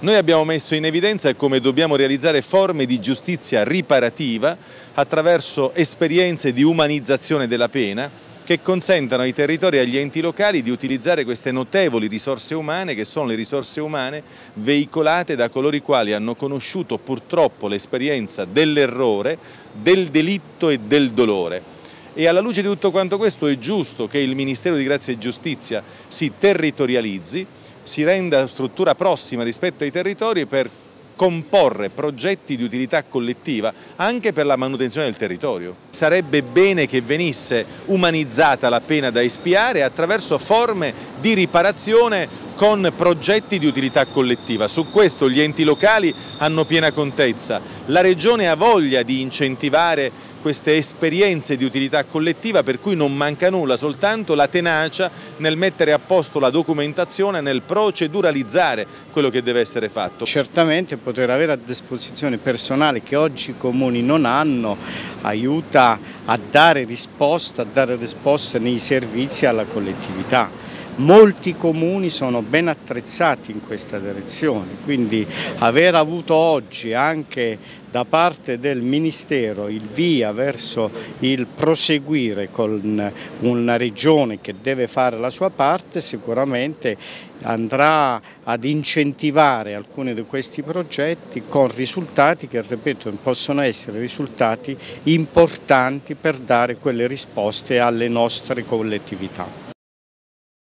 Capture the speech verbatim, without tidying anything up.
Noi abbiamo messo in evidenza come dobbiamo realizzare forme di giustizia riparativa attraverso esperienze di umanizzazione della pena che consentano ai territori e agli enti locali di utilizzare queste notevoli risorse umane che sono le risorse umane veicolate da coloro i quali hanno conosciuto purtroppo l'esperienza dell'errore, del delitto e del dolore. E alla luce di tutto quanto questo è giusto che il Ministero di Grazia e Giustizia si territorializzi, si renda struttura prossima rispetto ai territori per comporre progetti di utilità collettiva anche per la manutenzione del territorio. Sarebbe bene che venisse umanizzata la pena da espiare attraverso forme di riparazione con progetti di utilità collettiva. Su questo gli enti locali hanno piena contezza. La Regione ha voglia di incentivare queste esperienze di utilità collettiva, per cui non manca nulla, soltanto la tenacia nel mettere a posto la documentazione, nel proceduralizzare quello che deve essere fatto. Certamente poter avere a disposizione personale che oggi i comuni non hanno aiuta a dare risposta, a dare risposte nei servizi alla collettività. Molti comuni sono ben attrezzati in questa direzione, quindi aver avuto oggi anche da parte del Ministero il via verso il proseguire con una regione che deve fare la sua parte sicuramente andrà ad incentivare alcuni di questi progetti con risultati che, ripeto, possono essere risultati importanti per dare quelle risposte alle nostre collettività.